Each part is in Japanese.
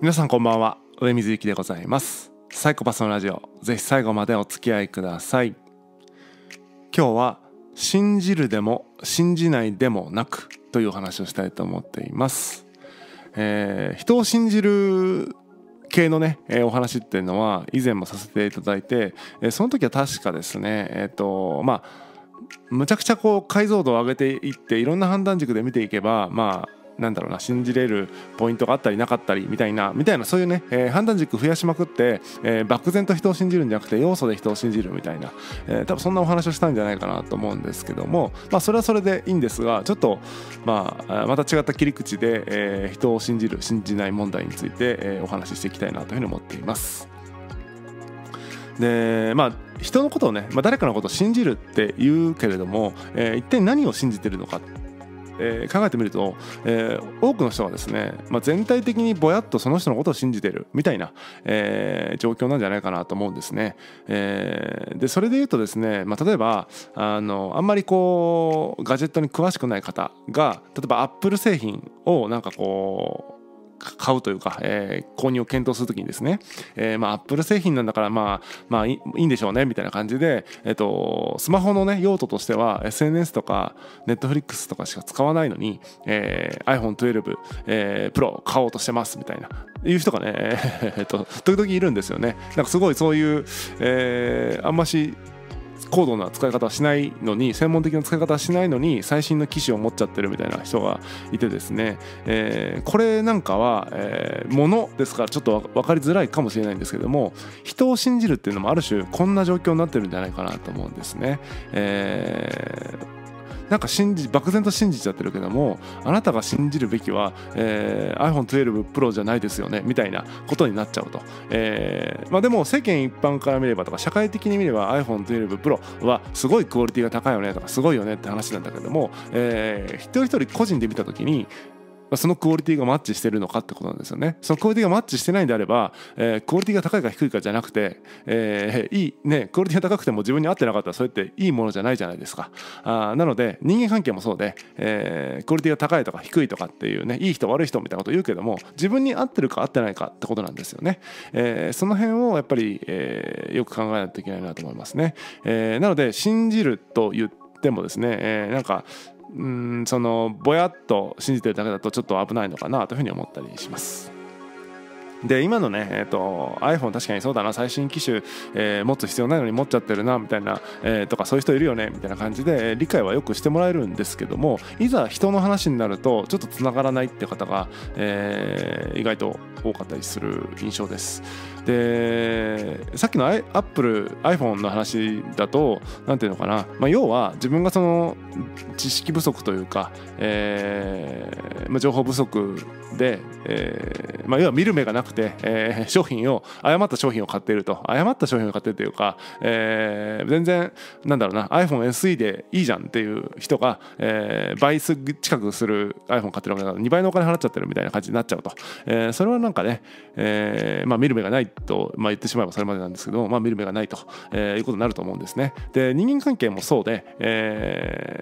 皆さんこんばんは、上水幸でございます。サイコパスのラジオ、ぜひ最後までお付き合いください。今日は信じるでも信じないでもなくというお話をしたいと思っています。人を信じる系のね、お話っていうのは以前もさせていただいて、その時は確かですね、まあむちゃくちゃこう解像度を上げていって、いろんな判断軸で見ていけば、まあなんだろうな、信じれるポイントがあったりなかったりみたいなそういうね、判断軸増やしまくって、漠然と人を信じるんじゃなくて要素で人を信じるみたいな、多分そんなお話をしたんじゃないかなと思うんですけども、まあそれはそれでいいんですが、ちょっと、また違った切り口で、人を信じる信じない問題について、お話ししていきたいなというふうに思っています。で人のことをね、誰かのことを信じるっていうけれども、一体何を信じてるのか考えてみると、多くの人はですね、全体的にぼやっとその人のことを信じてるみたいな、状況なんじゃないかなと思うんですね。でそれで言うとですね、例えばあんまりこうガジェットに詳しくない方が、例えばアップル製品をなんかこう買うというか、購入を検討するときにですね、アップル製品なんだから、いいんでしょうねみたいな感じで、スマホの、ね、用途としては SNS とか Netflix とかしか使わないのに、iPhone12 Pro 買おうとしてますみたいないう人がね、時々いるんですよね。なんかすごいそういう、あんまし高度な使い方はしないのに、専門的な使い方はしないのに最新の機種を持っちゃってるみたいな人がいてですね、これなんかは、ものですからちょっと分かりづらいかもしれないんですけども、人を信じるっていうのもある種こんな状況になってるんじゃないかなと思うんですね。なんか漠然と信じちゃってるけども、あなたが信じるべきは、iPhone12 Pro じゃないですよねみたいなことになっちゃうと、でも世間一般から見ればとか社会的に見れば iPhone12 Pro はすごいクオリティが高いよねとかすごいよねって話なんだけども、一人一人個人で見た時にそのクオリティがマッチしてるのかってことなんですよね。そのクオリティがマッチしてないんであれば、クオリティが高いか低いかじゃなくて、いいね、クオリティが高くても自分に合ってなかったらそれっていいものじゃないじゃないですか。なので人間関係もそうで、クオリティが高いとか低いとかっていうね、いい人悪い人みたいなこと言うけども、自分に合ってるか合ってないかってことなんですよね。その辺をやっぱり、よく考えないといけないなと思いますね。なので信じると言ってもですね、なんかそのぼやっと信じてるだけだとちょっと危ないのかなというふうに思ったりします。で今のね、iPhone 確かにそうだな、最新機種、持つ必要ないのに持っちゃってるなみたいな、とかそういう人いるよねみたいな感じで理解はよくしてもらえるんですけども、いざ人の話になるとちょっとつながらないって方が、意外と多かったりする印象です。でさっきの iPhone の話だと何ていうのかな、要は自分がその知識不足というか、情報不足で、要は見る目がなくて、誤った商品を買っていると、全然なんだろうな、 iPhone SE でいいじゃんっていう人が、倍近くする iPhone 買ってるわけだから2倍のお金払っちゃってるみたいな感じになっちゃうと、それはなんかね、見る目がないと、言ってしまえばそれまでなんですけども、見る目がないと、いうことになると思うんですね。で人間関係もそうで、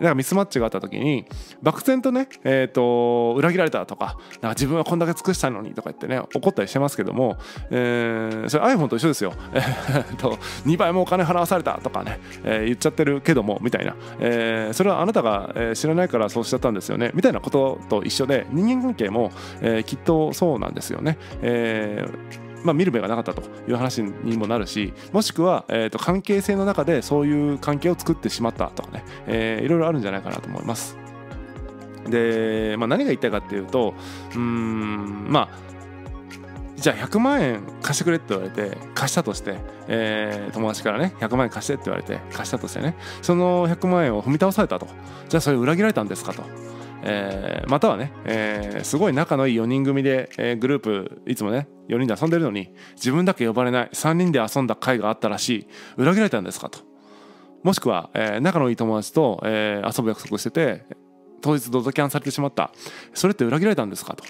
なんかミスマッチがあった時に漠然とね、裏切られたとか、自分はこんだけ尽くしたのにとか言ってね怒ったりしてますけども、それ iPhone と一緒ですよ。2倍もお金払わされたとかね、言っちゃってるけどもみたいな、それはあなたが知らないからそうしちゃったんですよねみたいなことと一緒で、人間関係も、きっとそうなんですよね。見る目がなかったという話にもなるし、もしくは、関係性の中でそういう関係を作ってしまったとかね、いろいろあるんじゃないかなと思います。で、何が言いたいかっていうと、じゃあ100万円貸してくれって言われて貸したとして、友達からね100万円貸してって言われて貸したとしてね、その100万円を踏み倒されたと、じゃあそれ裏切られたんですかと。またはね、すごい仲のいい4人組で、グループいつもね4人で遊んでるのに自分だけ呼ばれない、3人で遊んだ回があったらしい、裏切られたんですかと。もしくは、仲のいい友達と、遊ぶ約束してて当日ドタキャンされてしまった、それって裏切られたんですかと。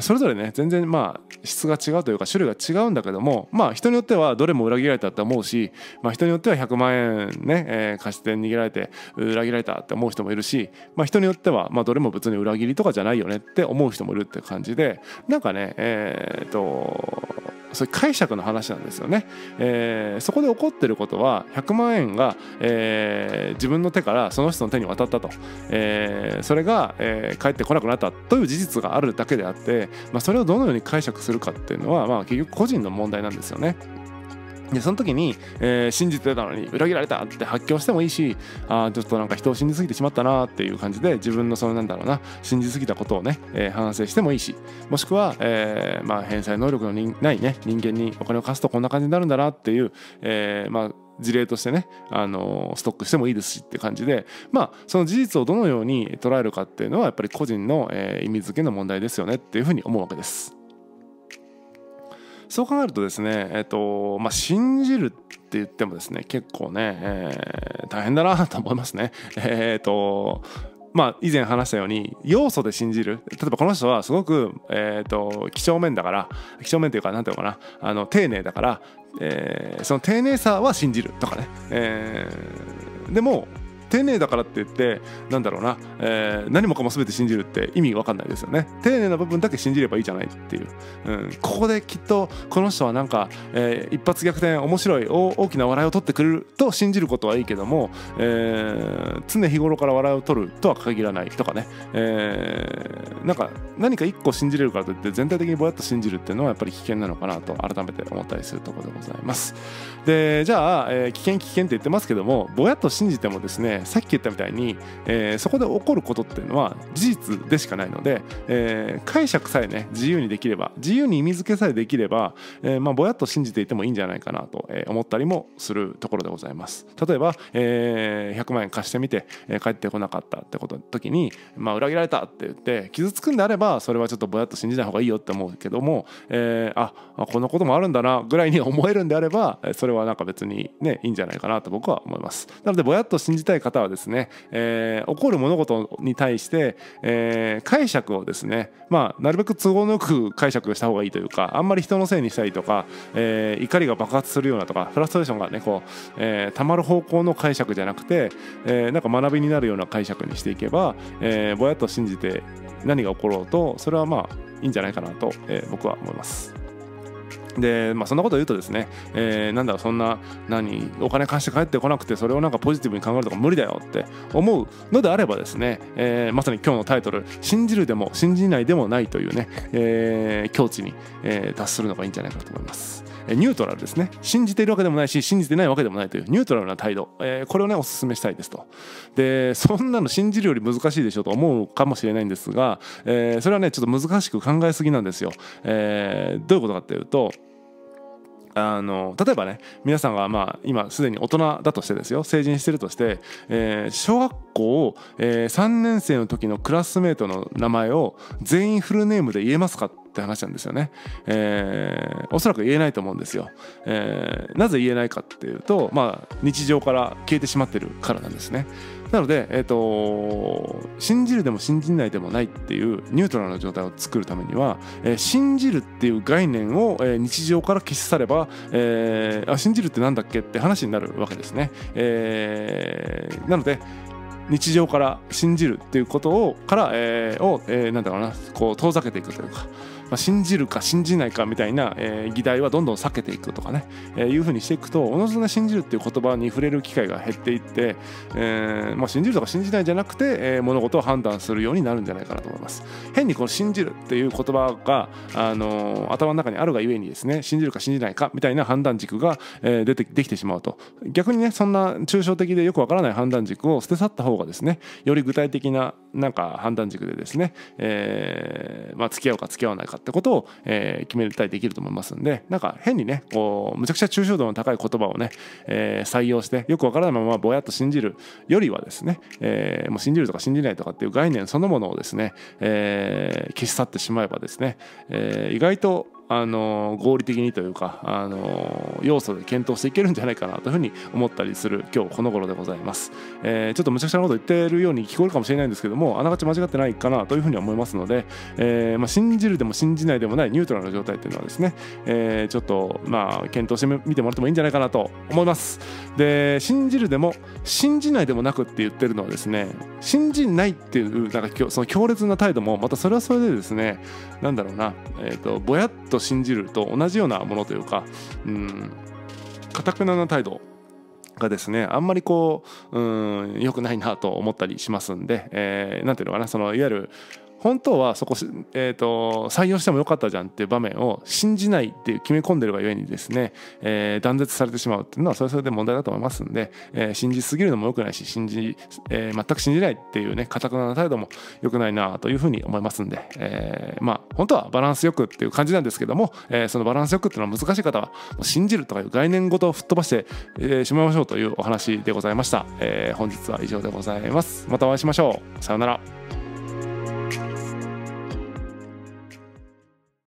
それぞれね全然まあ質が違うというか種類が違うんだけども、まあ人によってはどれも裏切られたって思うし、まあ人によっては100万円ね、貸し手に逃げられて裏切られたって思う人もいるし、まあ人によってはまあどれも別に裏切りとかじゃないよねって思う人もいるって感じで、なんかねそういう解釈の話なんですよね。そこで起こってることは100万円が、自分の手からその人の手に渡ったと、それが、返ってこなくなったという事実があるだけであって、まあ、それをどのように解釈するかっていうのは、まあ、結局個人の問題なんですよね。でその時に、信じてたのに裏切られたって発狂してもいいし、あちょっとなんか人を信じすぎてしまったなっていう感じで自分のそのなんだろうな信じすぎたことをね、反省してもいいし、もしくは、まあ、返済能力のないね人間にお金を貸すとこんな感じになるんだなっていう、まあ事例としてね、ストックしてもいいですしって感じで、まあその事実をどのように捉えるかっていうのはやっぱり個人の、意味付けの問題ですよねっていうふうに思うわけです。そう考えるとですね、まあ信じるって言ってもですね、結構ね、大変だなと思いますね。まあ以前話したように要素で信じる、例えばこの人はすごく几帳面だから、几帳面というか何ていうのかな、丁寧だから、その丁寧さは信じるとかね、でも丁寧だからって言ってなんだろうな、何もかも全て信じるって意味わかんないですよね。丁寧な部分だけ信じればいいじゃないっていう、ここできっとこの人はなんか、一発逆転面白い大きな笑いを取ってくれると信じることはいいけども、常日頃から笑いを取るとは限らないとかね、なんか何か一個信じれるからといって全体的にぼやっと信じるっていうのはやっぱり危険なのかなと改めて思ったりするところでございます。でじゃあ、危険って言ってますけども、ぼやっと信じてもですね、さっき言ったみたいに、そこで起こることっていうのは事実でしかないので、解釈さえね自由にできれば、自由に意味付けさえできれば、まあ、ぼやっと信じていてもいいんじゃないかなと思ったりもするところでございます。例えば、100万円貸してみて返ってこなかったってことの時に、まあ、裏切られたって言って傷つくんであればそれはちょっとぼやっと信じない方がいいよって思うけども、あこんなこともあるんだなぐらいに思えるんであればそれはなんか別にねいいんじゃないかなと僕は思います。なのでぼやっと信じたい方はですね、起こる物事に対して、解釈をですね、まあ、なるべく都合のよく解釈した方がいいというか、あんまり人のせいにしたりとか、怒りが爆発するようなとかフラストレーションがねこう、たまる方向の解釈じゃなくて、なんか学びになるような解釈にしていけば、ぼやっと信じて何が起ころうとそれはまあいいんじゃないかなと、僕は思います。でまあ、そんなことを言うとですね、なんだろうそんな何お金貸して帰ってこなくてそれをなんかポジティブに考えるとか無理だよって思うのであればですね、まさに今日のタイトル「信じるでも信じないでもない」というね、境地に、達するのがいいんじゃないかと思います。ニュートラルですね、信じているわけでもないし信じてないわけでもないというニュートラルな態度、これをねおすすめしたいですと。でそんなの信じるより難しいでしょうと思うかもしれないんですが、それはねちょっと難しく考えすぎなんですよ。どういうことかっていうと、例えばね皆さんがまあ今すでに大人だとしてですよ、成人してるとして、小学校、3年生の時のクラスメートの名前を全員フルネームで言えますかって話なんですよね。おそらく言えないと思うんですよ。なぜ言えないかっていうと、まあ、日常から消えてしまってるからなんですね。なので、信じるでも信じないでもないっていうニュートラルな状態を作るためには、信じるっていう概念を、日常から消し去れば、信じるってなんだっけって話になるわけですね。なので日常から信じるっていうことをなんだろうなこう遠ざけていくというか、まあ、信じるか信じないかみたいな、議題はどんどん避けていくとかね、いうふうにしていくとおのずと信じるっていう言葉に触れる機会が減っていって、まあ、信じるとか信じないじゃなくて、物事を判断するようになるんじゃないかなと思います。変にこの信じるっていう言葉が、頭の中にあるがゆえにですね、信じるか信じないかみたいな判断軸が、できてしまうと、逆にねそんな抽象的でよくわからない判断軸を捨て去った方がですね、より具体的ななんか判断軸でですね、まあ、付き合うか付き合わないかってことを、決めたりできると思いますんで、なんか変にねこうむちゃくちゃ抽象度の高い言葉をね、採用してよくわからないままぼやっと信じるよりはですね、もう信じるとか信じないとかっていう概念そのものをですね、消し去ってしまえばですね、意外と合理的にというか要素で検討していけるんじゃないかなというふうに思ったりする今日この頃でございます。ちょっとむちゃくちゃなこと言っているように聞こえるかもしれないんですけども、あながち間違ってないかなというふうに思いますので、信じるでも信じないでもないニュートラルな状態というのはですね、ちょっと検討してみてもらってもいいんじゃないかなと思います。で、信じるでも信じないでもなくって言ってるのはですね、信じないっていうなんかその強烈な態度もまたそれはそれでですね、なんだろうな、ぼやっと信じると同じようなものというか、堅くなな態度がですね、あんまりこう良くないなと思ったりしますんで、なんていうのかな、そのいわゆる本当はそこ、採用してもよかったじゃんっていう場面を信じないっていう決め込んでるがゆえにですね、断絶されてしまうっていうのはそれそれで問題だと思いますんで、信じすぎるのも良くないし、全く信じないっていうね堅くなな態度も良くないなというふうに思いますんで、本当はバランスよくっていう感じなんですけども、そのバランスよくっていうのは難しい方は信じるとかいう概念ごと吹っ飛ばして、しまいましょうというお話でございました。本日は以上でございます。またお会いしましょう。さようなら。